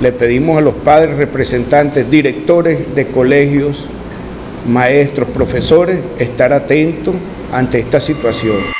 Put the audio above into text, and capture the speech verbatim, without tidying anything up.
Le pedimos a los padres, representantes, directores de colegios, maestros, profesores, estar atentos ante esta situación.